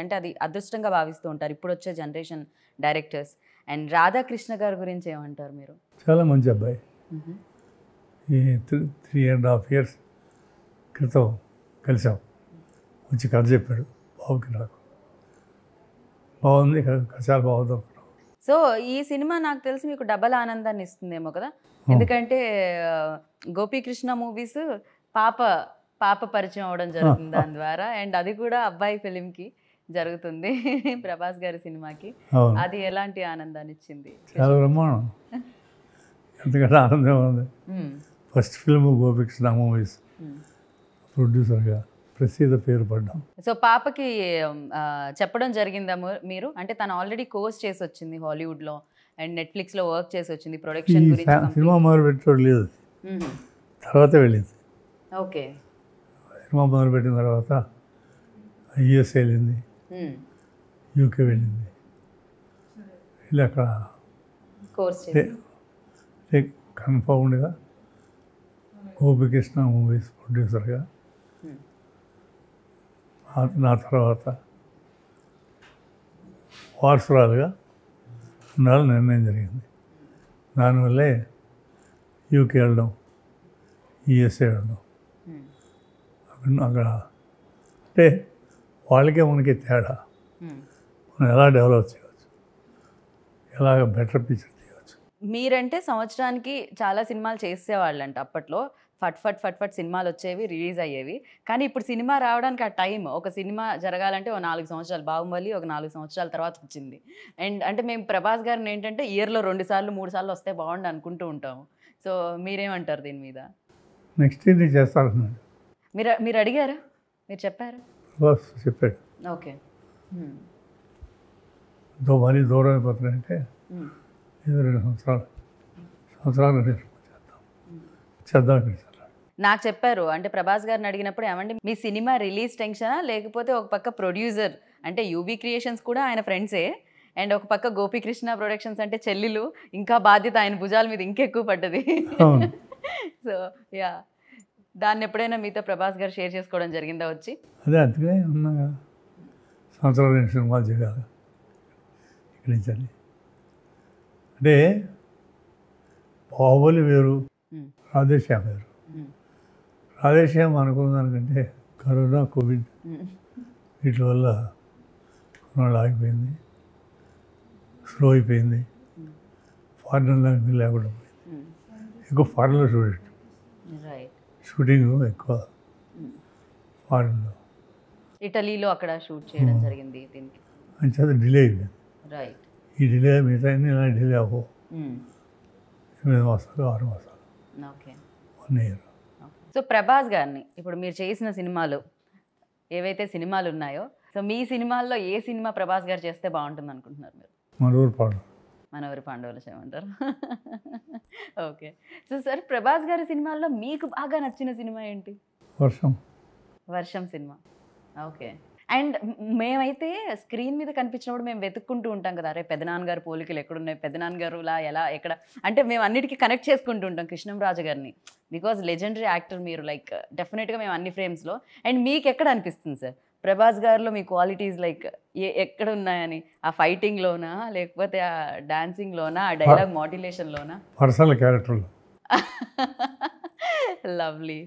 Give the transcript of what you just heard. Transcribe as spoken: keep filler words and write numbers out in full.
అంటే అది అదృష్టంగా భావిస్తూ ఉంటారు ఇప్పుడు వచ్చే జనరేషన్ డైరెక్టర్స్. అండ్ రాధాకృష్ణ గారి గురించి ఏమంటారు మీరు? చాలా మంచి అబ్బాయి. ఈ త్రీ అండ్ హాఫ్ ఇయర్స్ క్రితం కలిసాం, మంచి కథ చెప్పాడు బాబుకి, నాకు బాగుంది చాలా బాగుంది. సో ఈ సినిమా నాకు తెలిసి మీకు డబల్ ఆనందాన్ని ఇస్తుందేమో కదా, ఎందుకంటే గోపీకృష్ణ మూవీస్ పాప పాప పరిచయం అవడం జరుగుతుంది దాని ద్వారా, అండ్ అది కూడా అబ్బాయి ఫిలింకి జరుగుతుంది ప్రభాస్ గారి సినిమాకి. అది ఎలాంటి ఆనందాన్ని ఇచ్చింది? చాలా బ్రహ్మాండం, ఎంతకంటే ఆనందం ఉంది. ఫస్ట్ ఫిల్మ్ గోపికృష్ణ మూవీస్, ప్రొడ్యూసర్గా ప్రసిద్ధ పేరు పడ్డాం. సో పాపకి చెప్పడం జరిగిందా మీరు? అంటే తను ఆల్రెడీ కోర్స్ చేసి వచ్చింది హాలీవుడ్లో అండ్ నెట్ఫ్లిక్స్లో వర్క్ చేసి వచ్చింది ప్రొడక్షన్ గురించి. సినిమా మొదలు పెట్టడం లేదు, తర్వాత వెళ్ళింది. ఓకే, సినిమా మొదలు పెట్టిన తర్వాత యూఎస్ వెళ్ళింది, యూకే వెళ్ళింది, వెళ్ళి అక్కడ కోర్స్ కన్ఫర్మ్డ్గా గోపికృష్ణ మూవీస్ ప్రొడ్యూసర్గా. నా తర్వాత వారసురాలుగా ఉండాలని నిర్ణయం జరిగింది. దానివల్లే యూకే వెళ్ళడం, యూఎస్ఏ వెళ్ళడం. అక్కడ అంటే వాళ్ళకే మనకి తేడా, మనం ఎలా డెవలప్ చేయవచ్చు, ఎలాగ బెటర్ పిక్చర్ తీయవచ్చు. మీరంటే సంవత్సరానికి చాలా సినిమాలు చేసేవాళ్ళంట అప్పట్లో, ఫట్ ఫట్ ఫట్ ఫట్ సినిమాలు వచ్చేవి, రిలీజ్ అయ్యేవి. కానీ ఇప్పుడు సినిమా రావడానికి ఆ టైం, ఒక సినిమా జరగాలంటే ఒక నాలుగు సంవత్సరాలు బాహుబలి ఒక నాలుగు సంవత్సరాల తర్వాత వచ్చింది. అండ్ అంటే మేము ప్రభాస్ గారిని ఏంటంటే ఇయర్లో రెండు సార్లు మూడు సార్లు వస్తే బాగుండు అనుకుంటూ ఉంటాము. సో మీరేమంటారు దీని మీద? నెక్స్ట్ ఇయర్ నేను చేస్తాను. మీరు మీరు అడిగారా? మీరు చెప్పారా? చెప్పాడు. ఓకే, మరీ దూరం అయిపోతుందంటే రెండు సంవత్సరాలు సంవత్సరాలు చేద్దాం చేద్దాం నాకు చెప్పారు. అంటే ప్రభాస్ గారిని అడిగినప్పుడు ఏమండి మీ సినిమా రిలీజ్ టెన్షనా, లేకపోతే ఒక పక్క ప్రొడ్యూసర్ అంటే యూబీ క్రియేషన్స్ కూడా ఆయన ఫ్రెండ్సే, అండ్ ఒక పక్క గోపీకృష్ణ ప్రొడక్షన్స్ అంటే చెల్లెలు, ఇంకా బాధ్యత ఆయన భుజాల మీద ఇంకెక్కువ పడ్డది. సో యా, దాన్ని ఎప్పుడైనా మీతో ప్రభాస్ గారు షేర్ చేసుకోవడం జరిగిందా వచ్చి? అదే అందుకే ఉన్నా కదా, సంవత్సరాలు రెండు సినిమాలు చేయాలి ఇక్కడ నుంచి అని. అంటే బాహుబలి వేరు, రాధేశ్యామ్ వేరు. రాధేశ్యామ్ అనుకున్న దానికంటే కరోనా, కోవిడ్ వీటి వల్ల కొన్నాళ్ళు ఆగిపోయింది, స్లో అయిపోయింది, ఫారెన్ లాంగ్వేజ్ లేకుండా పోయింది. ఎక్కువ ఫారెన్లో చూడండి, షూటింగ్ ఎక్కువ ఫారెన్లో, ఇటలీలో అక్కడ షూట్ చేయడం జరిగింది. అంచేత డిలే అయిపోయింది. ఈ డిలే మిగతా ఇలా డిలే అవ్వవు, ఎనిమిది మాసాలు ఆరు మాసాలు వన్ ఇయర్. సో ప్రభాస్ గారిని ఇప్పుడు మీరు చేసిన సినిమాలు ఏవైతే సినిమాలు ఉన్నాయో, సో మీ సినిమాల్లో ఏ సినిమా ప్రభాస్ గారు చేస్తే బాగుంటుంది అనుకుంటున్నారు మీరు? మనోహర్ పాండవ. మనోహర్ పాండవలు చేయమంటారు. ఓకే, సో సార్ ప్రభాస్ గారి సినిమాల్లో మీకు బాగా నచ్చిన సినిమా ఏంటి? వర్షం. వర్షం సినిమా. ఓకే, అండ్ మేమైతే స్క్రీన్ మీద కనిపించినప్పుడు మేము వెతుక్కుంటూ ఉంటాం కదా, అరే పెదనాన్న గారు పోలికలు ఎక్కడున్నాయి, పెదనాన్న గారు ఇలా ఎలా ఎక్కడ అంటే మేము అన్నిటికీ కనెక్ట్ చేసుకుంటూ ఉంటాం కృష్ణంరాజు గారిని, బికాజ్ లెజెండరీ యాక్టర్ మీరు, లైక్ డెఫినెట్గా మేము అన్ని ఫ్రేమ్స్లో. అండ్ మీకు ఎక్కడ అనిపిస్తుంది సార్ ప్రభాస్ గారిలో మీ క్వాలిటీస్, లైక్ ఏ ఎక్కడ ఉన్నాయని? ఆ ఫైటింగ్లోనా, లేకపోతే ఆ డాన్సింగ్లోనా, ఆ డైలాగ్ మోడ్యులేషన్లోనా, పర్సనల్ క్యారెక్టర్లో? లవ్లీ.